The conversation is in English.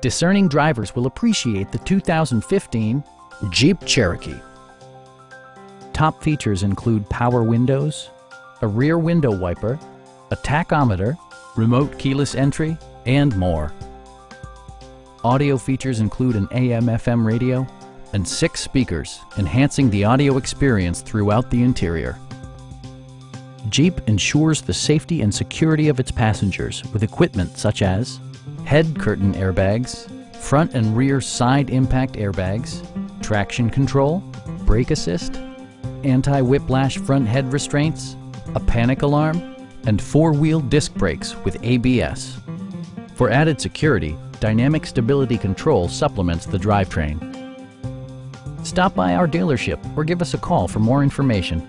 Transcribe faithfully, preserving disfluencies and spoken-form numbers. Discerning drivers will appreciate the two thousand fifteen Jeep Cherokee. Top features include power windows, a rear window wiper, a tachometer, remote keyless entry, and more. Audio features include an A M F M radio and six speakers, enhancing the audio experience throughout the interior. Jeep ensures the safety and security of its passengers with equipment such as head curtain airbags, front and rear side impact airbags, traction control, brake assist, anti-whiplash front head restraints, a panic alarm, and four-wheel disc brakes with A B S. For added security, dynamic stability control supplements the drivetrain. Stop by our dealership or give us a call for more information.